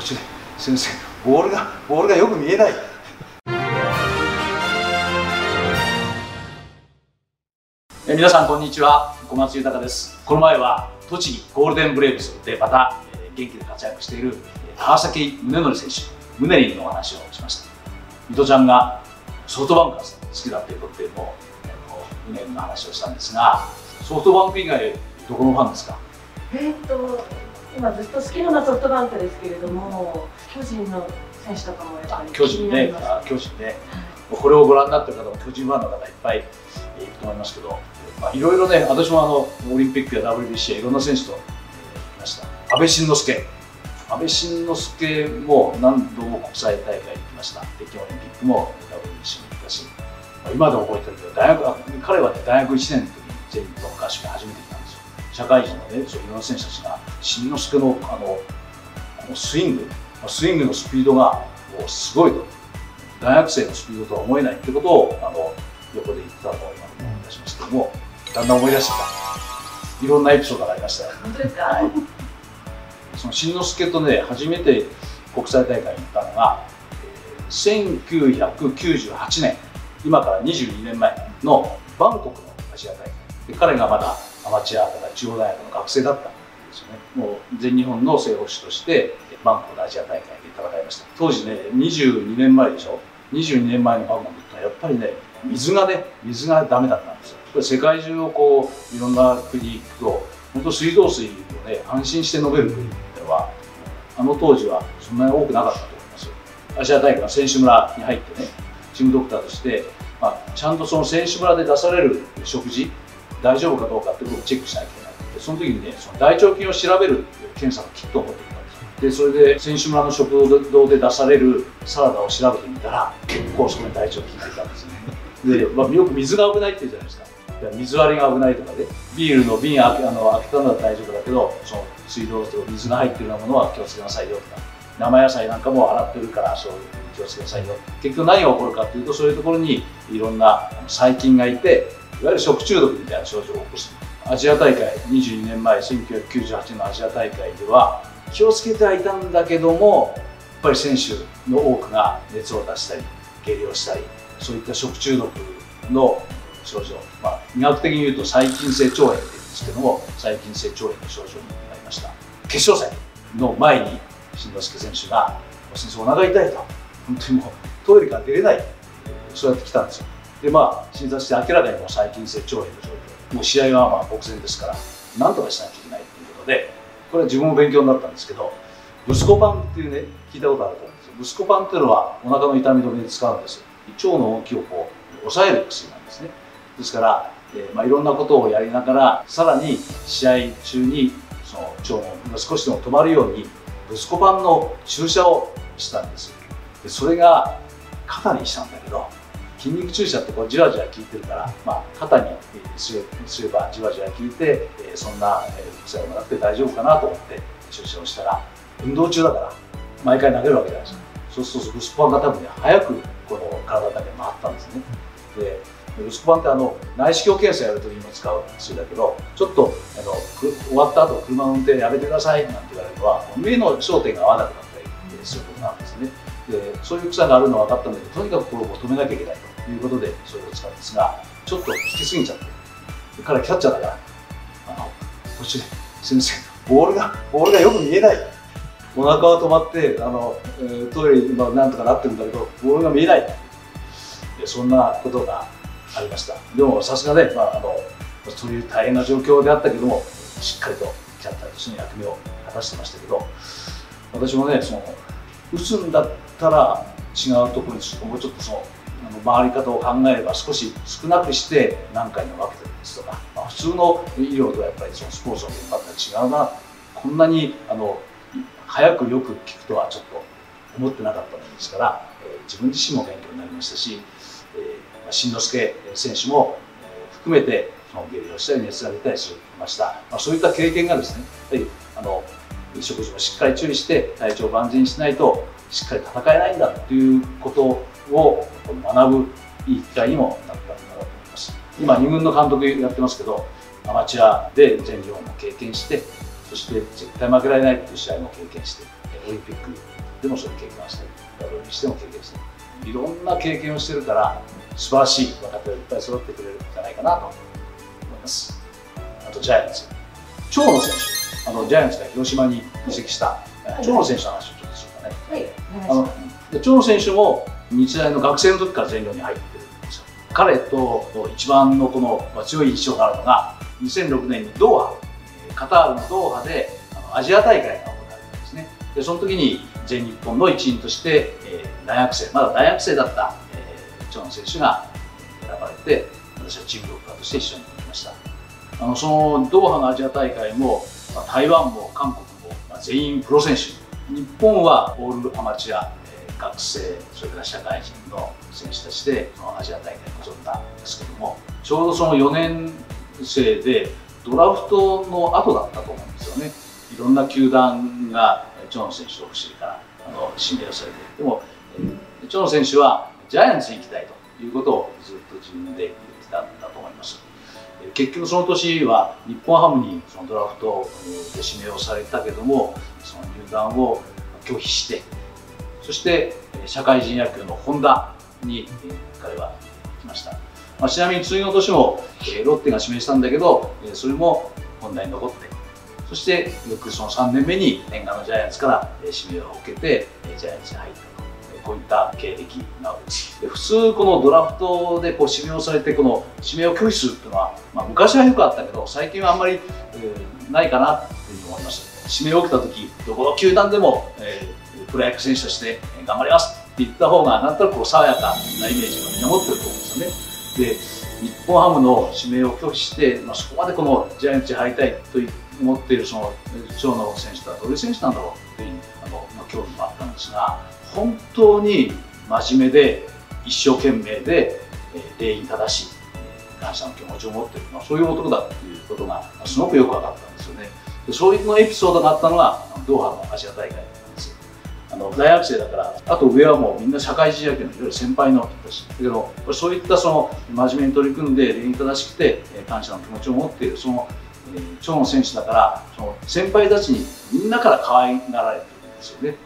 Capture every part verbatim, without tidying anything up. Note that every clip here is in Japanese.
途中で「すみません、ボールがボールがよく見えない」え皆さんこんにちは、小松豊です。この前は栃木ゴールデンブレーブスでまた元気で活躍している川崎宗則選手、宗理のお話をしました。水戸ちゃんがソフトバンクが好きだということで、もう宗理の話をしたんですが、ソフトバンク以外どこのファンですか？えっと今ずっと好きなのはソフトバンクですけれども、巨人の選手とかもやっぱり巨人ね、巨人ね、これをご覧になっている方も巨人ファンの方いっぱいいると思いますけど、まあいろいろね、私もあのオリンピックや ダブリュービーシー やいろんな選手といました。安倍晋之助、安倍晋之助も何度も国際大会行きました。北京オリンピックも ダブリュービーシー も行ったし、まあ、今でも覚えてるけど、大学彼はね大学いちねんの時に全日本合宿初めて来たんですよ。社会人のね、そういろんな選手たちが晋之助のあのこのスイング、スイングのスピードがもうすごいと、大学生のスピードとは思えないってことをあの横で言ってたのを今思い出しますけども。だんだん思い出してきた。いろんなエピソードがありましたよ。本当ですか？その慎之介とね、初めて国際大会に行ったのが、えー、せんきゅうひゃくきゅうじゅうはちねん、今からにじゅうにねんまえのバンコクのアジア大会で、彼がまだアマチュアだから中央大学の学生だったんですよね。もう全日本の正捕手としてバンコクのアジア大会で戦いました。当時ね、にじゅうにねんまえでしょ。にじゅうにねんまえのバンコクってやっぱりね、水がね、水がダメだったんですよ。世界中をこういろんな国行くと、本当水道水をね安心して飲める国ってのはあの当時はそんなに多くなかったと思います。アジア大会の選手村に入ってね、チームドクターとして、まあ、ちゃんとその選手村で出される食事大丈夫かどうかってことをチェックしなきゃいけなくて、その時にね、その大腸菌を調べるっていう検査のキットを持ってきたんですよ。でそれで選手村の食堂で出されるサラダを調べてみたら、結構そこに大腸菌がいたんですね。で、まあ、よく水が危ないって言うじゃないですか。水割りが危ないとかで、ビールの瓶ああの開けたのは大丈夫だけど、その水道と水が入ってるようなものは気をつけなさいよとか、生野菜なんかも洗ってるからそういう気をつけなさいよ。結局何が起こるかっていうと、そういうところにいろんな細菌がいて、いわゆる食中毒みたいな症状を起こす。アジア大会にじゅうにねんまえ、せんきゅうひゃくきゅうじゅうはちねんのアジア大会では気をつけてはいたんだけども、やっぱり選手の多くが熱を出したり下痢をしたり、そういった食中毒の症状、まあ、医学的に言うと細菌性腸炎って言うんですけども、細菌性腸炎の症状になりました。決勝戦の前に慎之介選手が「先生お腹痛い」と、本当にもうトイレから出れない、そうやって来たんですよ。でまあ診察して、明らかにも細菌性腸炎の症状、もう試合はまあ目前ですから何とかしなきゃいけないということで、これは自分も勉強になったんですけど、ブスコパンっていうね、聞いたことあると思うんですけど、ブスコパンっていうのはお腹の痛み止めに使うんですよ。腸の動きをこう抑える薬なんですね。ですから、えーまあ、いろんなことをやりながら、さらに試合中にその腸の動きが少しでも止まるようにブスコパンの注射をしたんです。でそれが肩にしたんだけど、筋肉注射ってこうじわじわ効いてるから、まあ、肩にすればじわじわ効いて、えー、そんな副作用がなくて大丈夫かなと思って注射をしたら、運動中だから毎回投げるわけじゃないですか。そうするとブスコパンが多分ね、早くこの体だけ回ったんですね。でブスコパンってあの内視鏡検査やるときにも使う薬だけど、ちょっとあの終わった後車の運転やめてくださいなんて言われるのは、目の焦点が合わなくなったりすることなんですね。でそういう草があるのは分かったんだけど、とにかくこれを止めなきゃいけないということでそれを使うんですが、ちょっと効きすぎちゃって、彼はキャッチャーだから、あの途中で「先生ボールがボールがよく見えない」、お腹は止まってあのトイレ今なんとかなってるんだけどボールが見えない、でそんなことがありました。でもさすがね、まあ、あのそういう大変な状況であったけども、しっかりとキャッチャーとしての役目を果たしてましたけど、私もね、その打つんだったら違うところにもうちょっとその回り方を考えれば少し少なくして何回に分けてるんですとか、まあ、普通の医療とはやっぱりそのスポーツの現場って違うな、こんなにあの早くよく聞くとはちょっと思ってなかったものですから、えー、自分自身も勉強になりましたし、慎之介選手も含めて下痢をしたり熱が出たりしました、まあ、そういった経験がですね、あの食事もしっかり注意して体調を万全にしないとしっかり戦えないんだということを学ぶいい機会にもなったんだろうと思います。今に軍の監督やってますけど、アマチュアで全日本も経験して、そして絶対負けられないという試合も経験して、オオリンピックでもそれを経験したり、ダブリュービーシー でも経験したり、いろんな経験をしてるから、素晴らしい若手がいっぱい育ってくれるんじゃないかなと思います。あとジャイアンツ、長野選手、あのジャイアンツが広島に移籍した長野選手の話をちょっとしようかね。はい、あので長野選手も日大の学生の時から全寮に入ってるんですよ。彼と一番のこの強い印象があるのが、にせんろくねんにドーハ、カタールのドーハでアジア大会が行われたんですね。でその時に全日本の一員として、えー、大学生まだ大学生だった、えー、長野選手が選ばれて、私はチームロッカーとして一緒に行きました。あのそのドーハのアジア大会も、まあ、台湾も韓国も、まあ、全員プロ選手、日本はオールアマチュア、えー、学生それから社会人の選手たちでそのアジア大会に臨んだんですけども、ちょうどそのよねんせいでドラフトの後だったと思うんですよね。いろんな球団が長野選手を欲しいからあの指名をされて、でも、えー、長野選手はジャイアンツに行きたいということをずっと自分で言ってたんだと思います。えー、結局その年は日本ハムにそのドラフトで指名をされたけども、その入団を拒否して、そして社会人野球のホンダに彼は行きました。まあ、ちなみに次の年も、えー、ロッテが指名したんだけど、えー、それも本題に残って、そして翌そのさんねんめに念願のジャイアンツから、えー、指名を受けて、えー、ジャイアンツに入ったと、えー、こういった経歴なわけです。で普通このドラフトでこう指名をされてこの指名を拒否するっていうのは、まあ、昔はよくあったけど最近はあんまり、えー、ないかなっていうふうに思いました。指名を受けた時どこの球団でも、えー、プロ野球選手として頑張りますって言った方がなんとなくこう爽やかなイメージが持ってると思うんですよね。で日本ハムの指名を拒否して、まあ、そこまでこのジャイアンツに入りたいと思っているその長野選手とはどういう選手なんだろうというあの、まあ、興味もあったんですが、本当に真面目で一生懸命で、えー、礼儀正しい、えー、感謝の気持ちを持っている、まあ、そういう男だということがすごくよく分かったんですよね。でそういうのエピソードがあったのがドーハのアジア大会なんですよ。あの大学生だから、あと上はもうみんな社会人野球のいろいろ先輩の人たちだけど、そういったその真面目に取り組んで礼儀正しくて感謝の気持ちを持っているその長野選手だから、その先輩たちにみんなから可愛がられてるんですよね。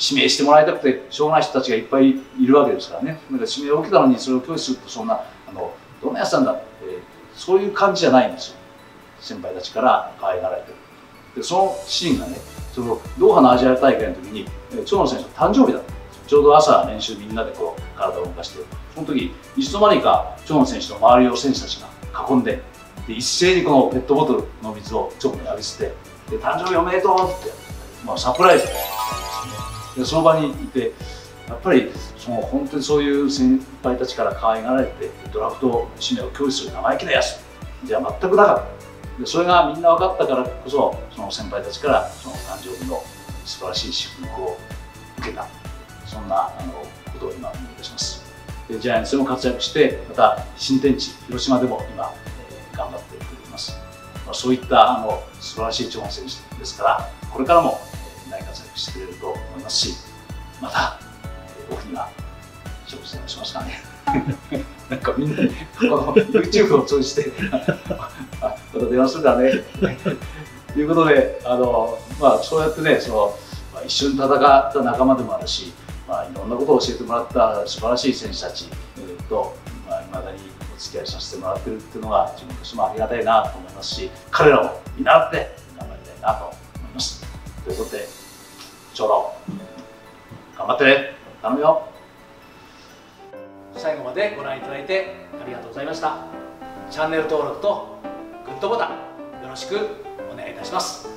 指名してもらいたくてしょうがない人たちがいっぱいいるわけですからね。なんか指名を受けたのにそれを拒否すると、そんなあのどんなやつなんだって、そういう感じじゃないんですよ。先輩たちから可愛がられてる。でそのシーンがね、そのドーハのアジア大会の時に長野選手の誕生日だったんですよ。ちょうど朝練習みんなでこう体を動かして、その時いつの間にか長野選手の周りを選手たちが囲んで、で一斉にこのペットボトルの水を長野に浴びせて、で誕生日おめでとうって、まあ、サプライズで、ね、でその場にいて、やっぱりその本当にそういう先輩たちから可愛がられてドラフト指名を拒否する生意気なやつじゃ全くなかった。でそれがみんな分かったからこそ、その先輩たちからその誕生日の素晴らしい祝福を受けた、そんなあのことを今思い出します。でジャイアンツでも活躍して、また新天地広島でも今、えー、頑張ってくれます。まあ、そういったあの素晴らしい長野選手ですから、これからも、えー、大活躍してくれると思いますし、また、えー、オフには勝負してもしますからね。なんかみんなにこの ユーチューブ を通じてまた電話するからねということで、あの、まあ、そうやってね、その、まあ、一緒に戦った仲間でもあるし、まあ、いろんなことを教えてもらった素晴らしい選手たちといまだにお付き合いさせてもらってるっていうのが自分としてもありがたいなと思いますし、彼らも見習って頑張りたいなと思います。ということで長野頑張ってね、頼むよ。最後までご覧いただいてありがとうございました。チャンネル登録とグッドボタンよろしくお願いいたします。